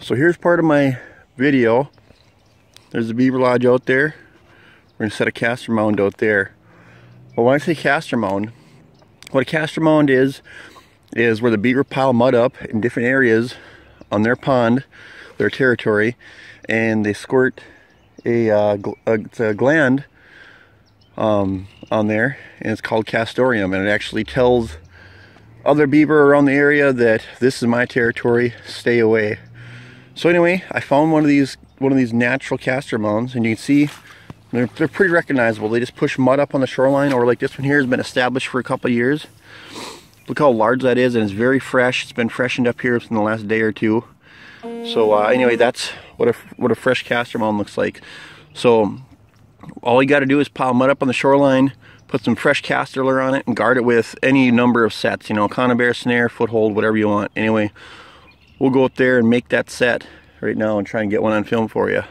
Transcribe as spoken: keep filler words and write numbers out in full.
So here's part of my video. There's the beaver lodge out there. We're going to set a castor mound out there. Well, when I say castor mound, what a castor mound is, is where the beaver pile mud up in different areas on their pond, their territory, and they squirt a, uh, gl a, it's a gland um, on there, and it's called castoreum, and it actually tells other beaver around the area that this is my territory, stay away. So anyway, I found one of these one of these natural castor mounds, and you can see they're, they're pretty recognizable. They just push mud up on the shoreline, or like this one here has been established for a couple of years. Look how large that is, and it's very fresh. It's been freshened up here within the last day or two. So uh, anyway, that's what a, what a fresh castor mound looks like. So all you got to do is pile mud up on the shoreline, put some fresh castor lure on it, and guard it with any number of sets, you know, conibear, snare, foothold, whatever you want. Anyway, we'll go up there and make that set right now and try and get one on film for you.